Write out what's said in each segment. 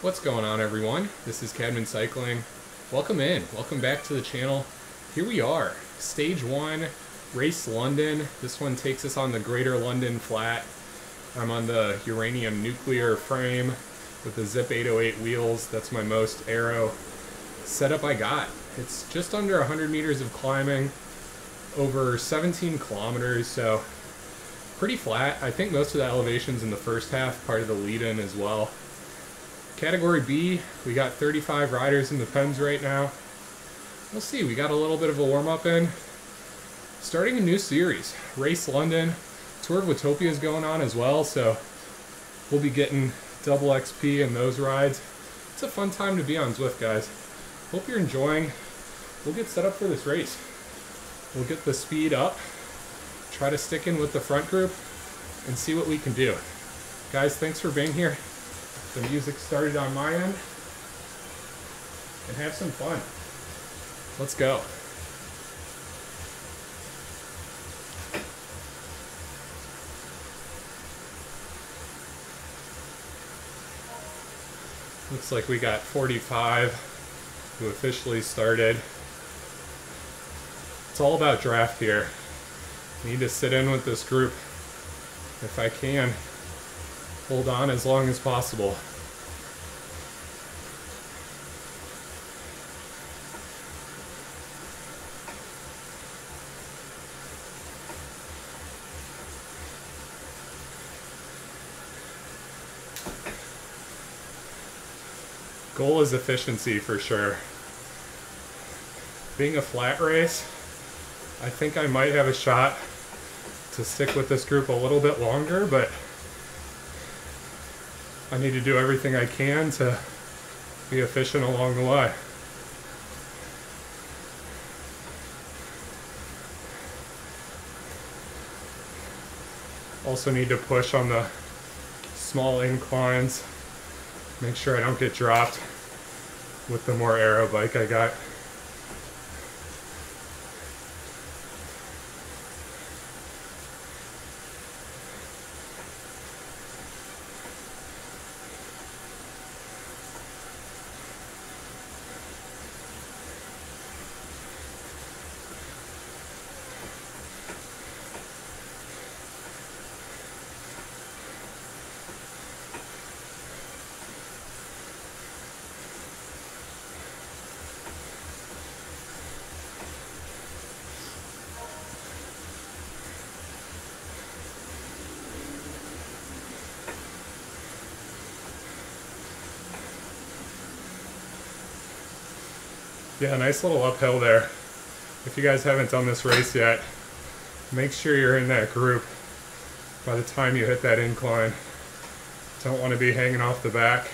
What's going on, everyone? This is Caedmon Cycling. Welcome in. Welcome back to the channel. Here we are. Stage 1, Race London. This one takes us on the Greater London Flat. I'm on the Uranium nuclear frame with the Zipp 808 wheels. That's my most aero setup I got. It's just under 100 meters of climbing, over 17 kilometers, so pretty flat. I think most of the elevation's in the first half, part of the lead-in as well. Category B, we got 35 riders in the pens right now. We'll see, we got a little bit of a warm-up in. Starting a new series, Race London. Tour of Watopia is going on as well, so we'll be getting double XP in those rides. It's a fun time to be on Zwift, guys. Hope you're enjoying. We'll get set up for this race. We'll get the speed up, try to stick in with the front group, and see what we can do. Guys, thanks for being here. The music started on my end, and have some fun. Let's go. Looks like we got 45 who officially started. It's all about draft here. Need to sit in with this group if I can. Hold on as long as possible. Goal is efficiency for sure. Being a flat race, I think I might have a shot to stick with this group a little bit longer, but I need to do everything I can to be efficient along the way. Also need to push on the small inclines, make sure I don't get dropped with the more aero bike I got. Yeah, nice little uphill there. If you guys haven't done this race yet, make sure you're in that group by the time you hit that incline. Don't want to be hanging off the back.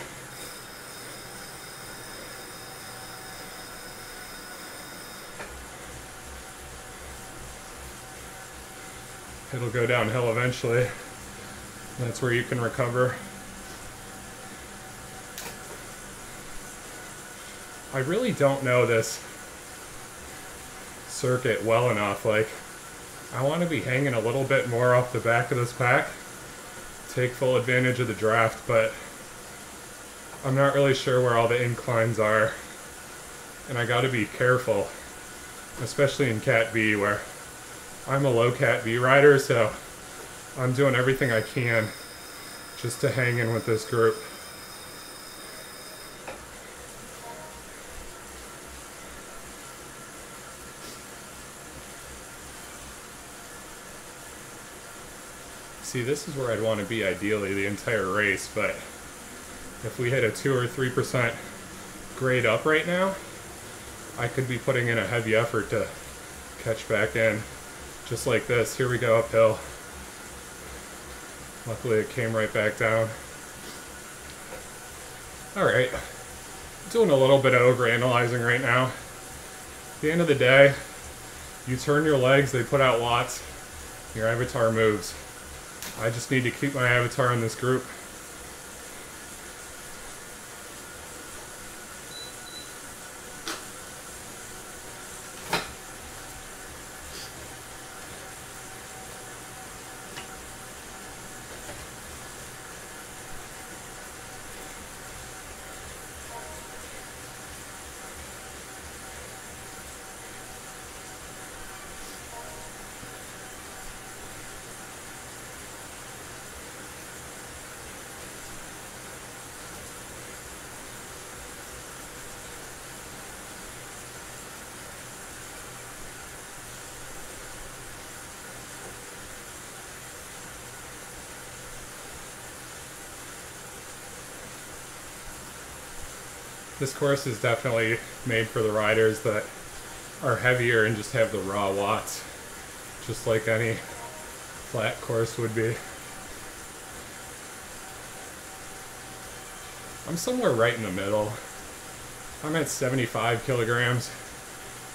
It'll go downhill eventually. That's where you can recover. I really don't know this circuit well enough. Like, I want to be hanging a little bit more off the back of this pack, take full advantage of the draft, but I'm not really sure where all the inclines are, and I got to be careful, especially in Cat B, where I'm a low Cat B rider, so I'm doing everything I can just to hang in with this group. See, this is where I'd want to be ideally the entire race, but if we hit a 2 or 3% grade up right now, I could be putting in a heavy effort to catch back in. Just like this, here we go uphill. Luckily it came right back down. Alright, doing a little bit of overanalyzing right now. At the end of the day, you turn your legs, they put out watts, your avatar moves. I just need to keep my avatar in this group. This course is definitely made for the riders that are heavier and just have the raw watts, just like any flat course would be. I'm somewhere right in the middle. I'm at 75 kilograms,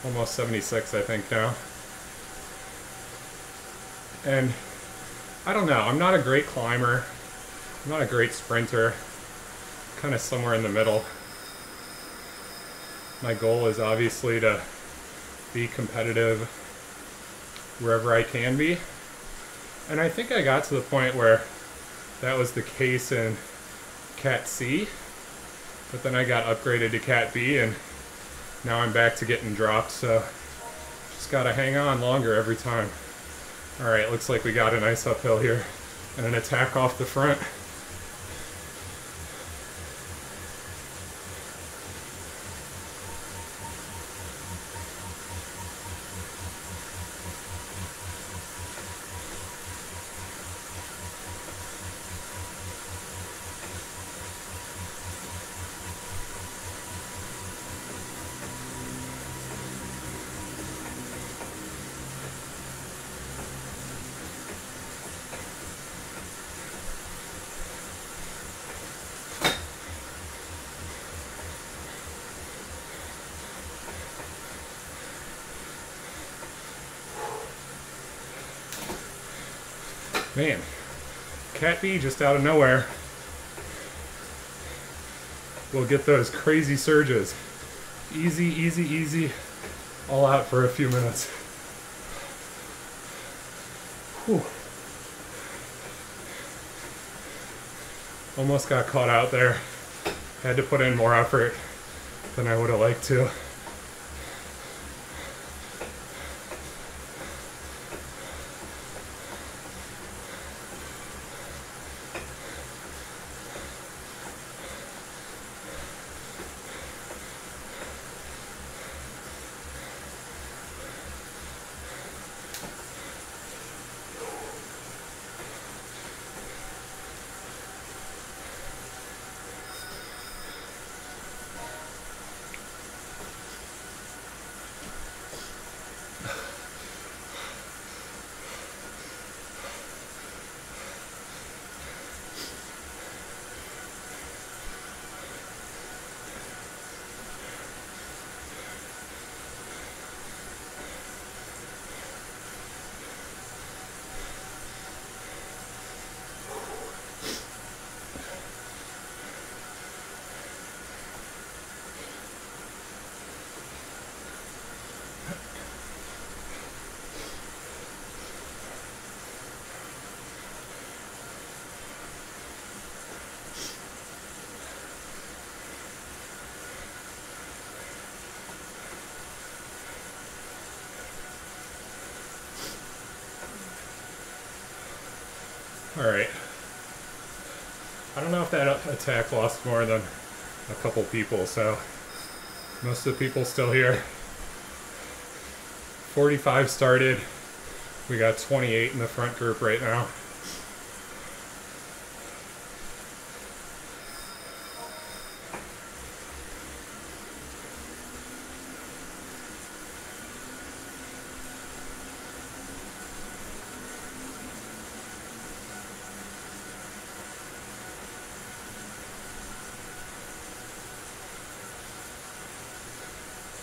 almost 76 I think now. And I don't know, I'm not a great climber, I'm not a great sprinter, I'm kind of somewhere in the middle. My goal is obviously to be competitive wherever I can be. And I think I got to the point where that was the case in Cat C, but then I got upgraded to Cat B and now I'm back to getting dropped, so just gotta hang on longer every time. Alright, looks like we got a nice uphill here and an attack off the front. Man, Cat B just out of nowhere will get those crazy surges. Easy, easy, easy, all out for a few minutes. Whew. Almost got caught out there. Had to put in more effort than I would have liked to. Alright, I don't know if that attack lost more than a couple people, so most of the people still here. 45 started, we got 28 in the front group right now.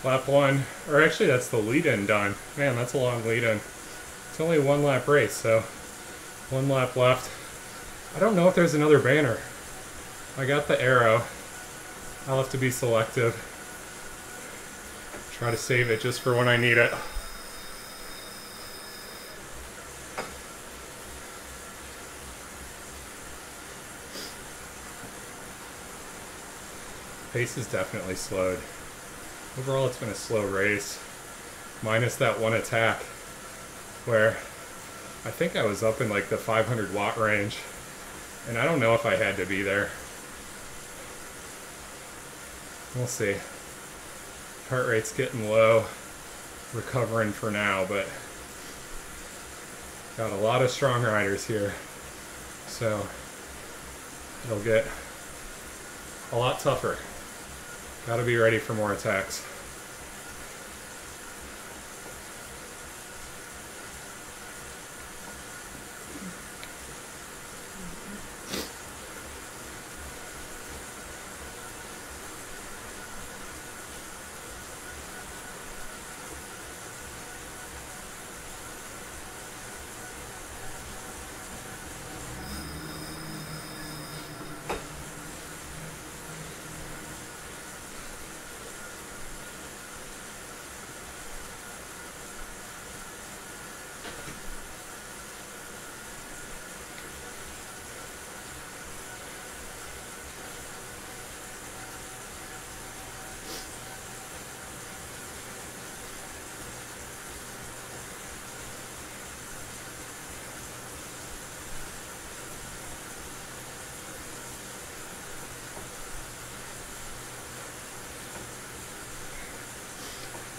Lap one, or actually that's the lead-in done. Man, that's a long lead-in. It's only a one-lap race, so one lap left. I don't know if there's another banner. I got the arrow. I'll have to be selective. Try to save it just for when I need it. Pace is definitely slowed. Overall, it's been a slow race, minus that one attack where I think I was up in like the 500 watt range, and I don't know if I had to be there. We'll see. Heart rate's getting low, recovering for now, but got a lot of strong riders here, so it'll get a lot tougher. Gotta be ready for more attacks.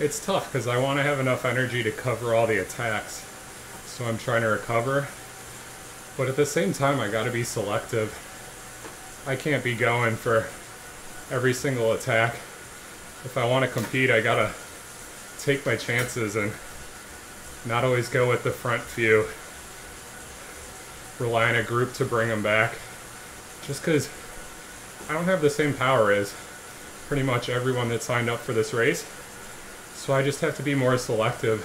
It's tough because I want to have enough energy to cover all the attacks, so I'm trying to recover, but at the same time I gotta be selective. I can't be going for every single attack. If I want to compete, I gotta take my chances and not always go with the front few, rely on a group to bring them back, just because I don't have the same power as pretty much everyone that signed up for this race. So I just have to be more selective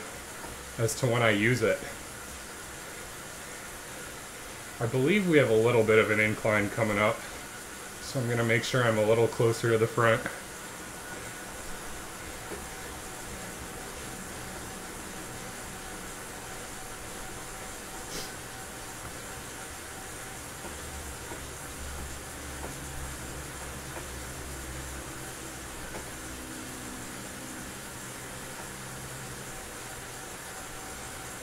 as to when I use it. I believe we have a little bit of an incline coming up, so I'm going to make sure I'm a little closer to the front.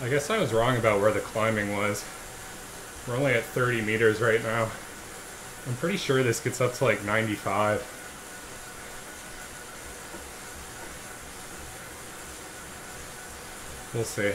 I guess I was wrong about where the climbing was. We're only at 30 meters right now. I'm pretty sure this gets up to like 95. We'll see.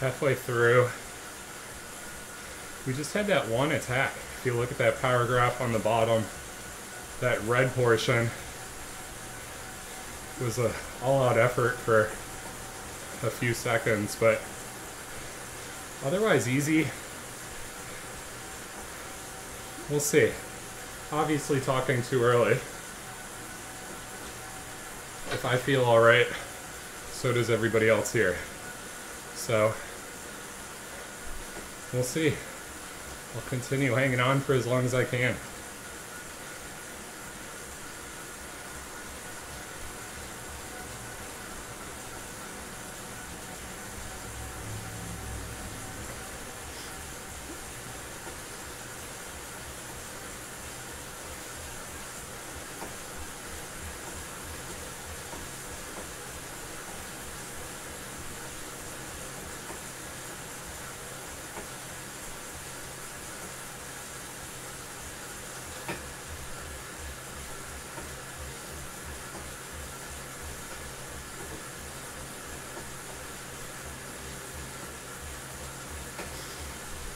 Halfway through, we just had that one attack. If you look at that power graph on the bottom, that red portion was an all-out effort for a few seconds, but otherwise easy. We'll see. Obviously talking too early. If I feel all right, so does everybody else here. So we'll see. I'll continue hanging on for as long as I can.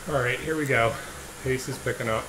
Alright, here we go. Pace is picking up.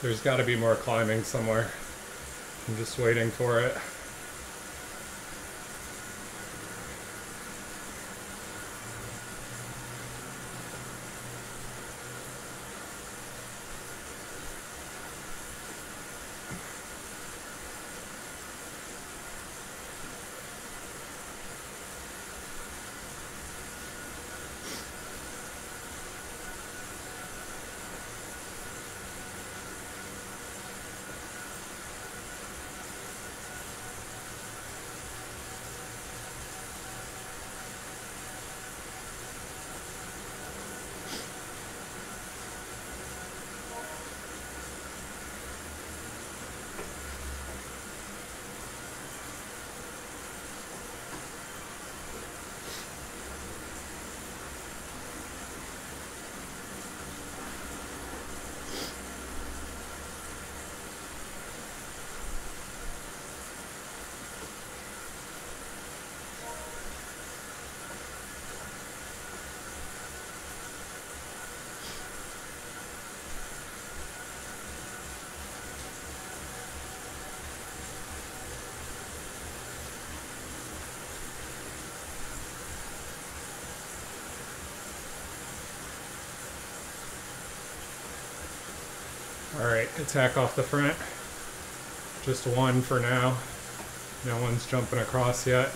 There's got to be more climbing somewhere. I'm just waiting for it. Alright, attack off the front. Just one for now. No one's jumping across yet.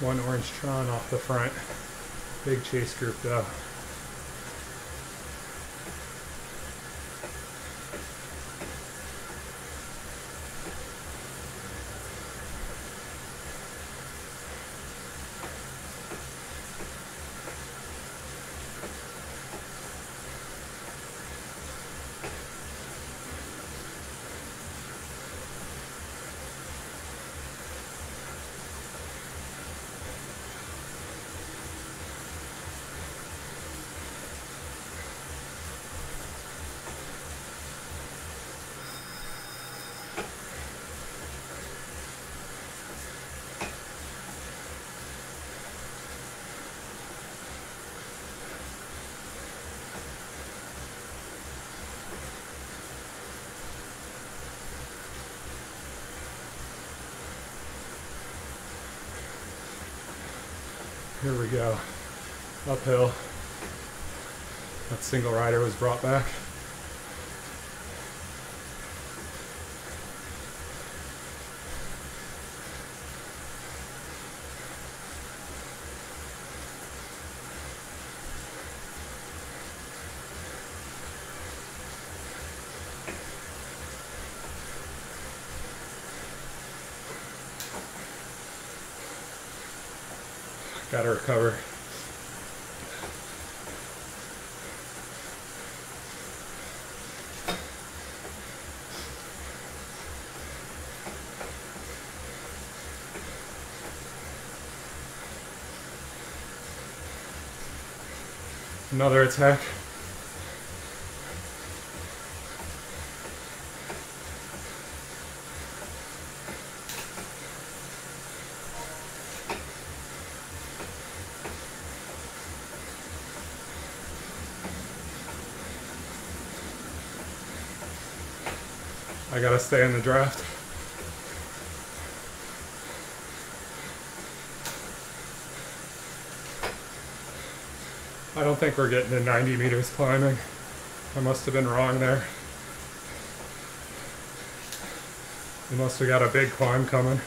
One orange Tron off the front. Big chase group though. Here we go, uphill. That single rider was brought back. Gotta recover. Another attack. I gotta stay in the draft. I don't think we're getting to 90 meters climbing. I must have been wrong there. We must have got a big climb coming.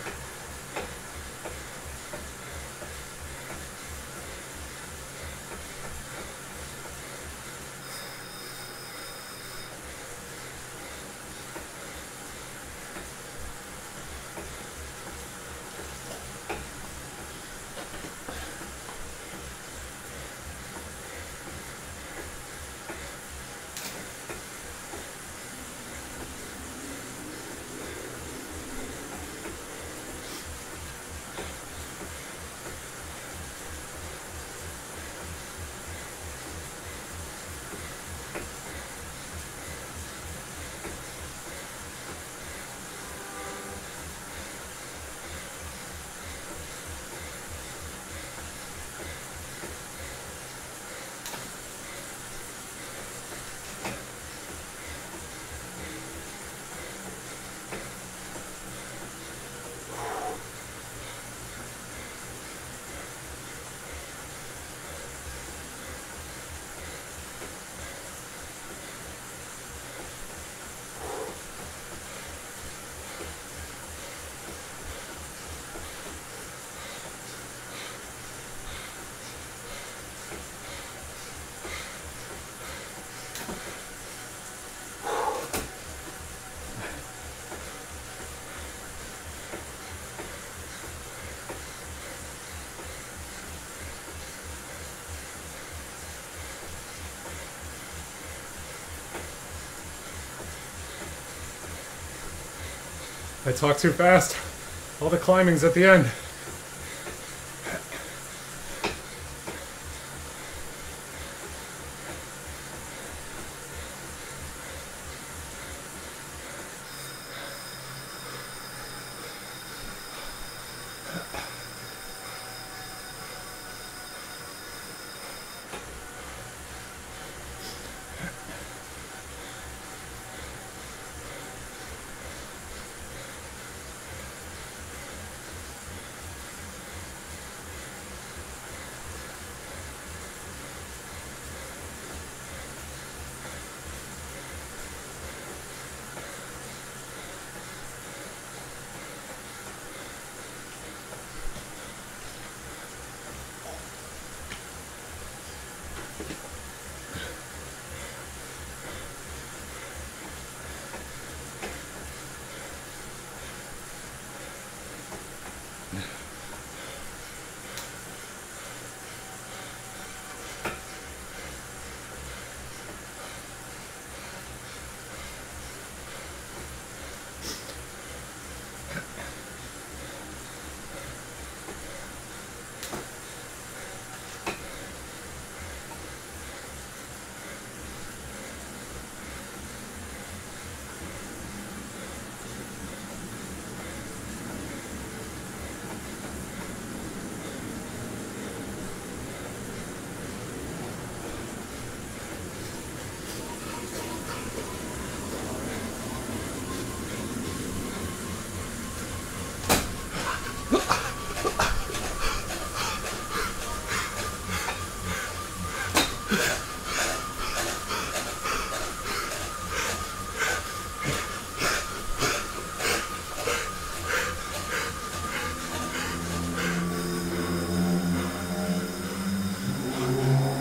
I talk too fast. All the climbing's at the end.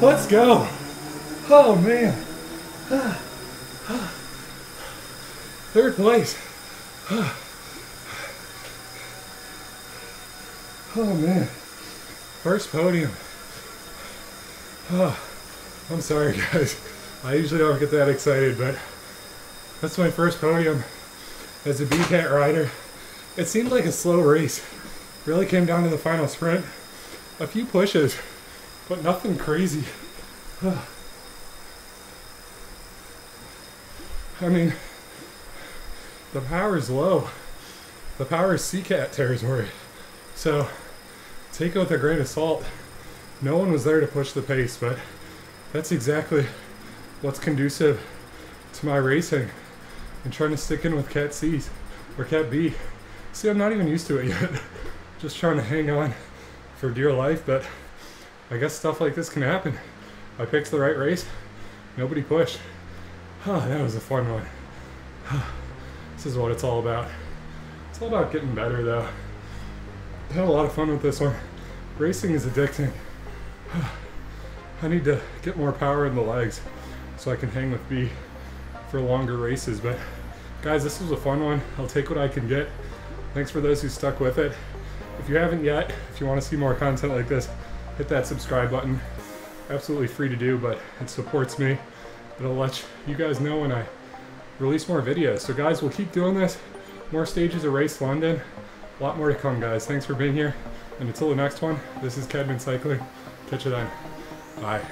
Let's go! Oh man! Third place! Oh man! First podium! Oh, I'm sorry guys, I usually don't get that excited, but that's my first podium as a BCAT rider. It seemed like a slow race. Really came down to the final sprint. A few pushes. But nothing crazy. I mean, the power's low. The power is CCAT territory. So take it with a grain of salt. No one was there to push the pace, but that's exactly what's conducive to my racing and trying to stick in with Cat C's or Cat B. See, I'm not even used to it yet. Just trying to hang on for dear life, but I guess stuff like this can happen. I picked the right race. Nobody pushed. Oh, that was a fun one. Oh, this is what it's all about. It's all about getting better, though. I had a lot of fun with this one. Racing is addicting. Oh, I need to get more power in the legs so I can hang with B for longer races. But guys, this was a fun one. I'll take what I can get. Thanks for those who stuck with it. If you haven't yet, if you want to see more content like this, hit that subscribe button. Absolutely free to do, but it supports me. It'll let you guys know when I release more videos. So guys, we'll keep doing this. More stages of Race London. A lot more to come, guys. Thanks for being here. And until the next one, this is Caedmon Cycling. Catch you then. Bye.